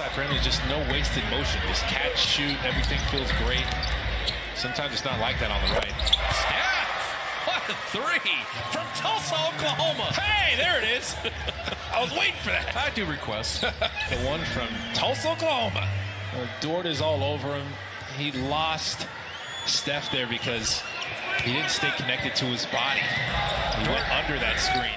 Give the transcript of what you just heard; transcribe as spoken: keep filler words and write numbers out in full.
outside for him is just no wasted motion. Just catch, shoot, everything feels great. Sometimes it's not like that on the right. Yeah! What a three from Tulsa, Oklahoma. Hey, there it is. I was waiting for that. I do request the one from Tulsa, Oklahoma. Well, Dort is all over him. He lost Steph there because he didn't stay connected to his body. He went under that screen.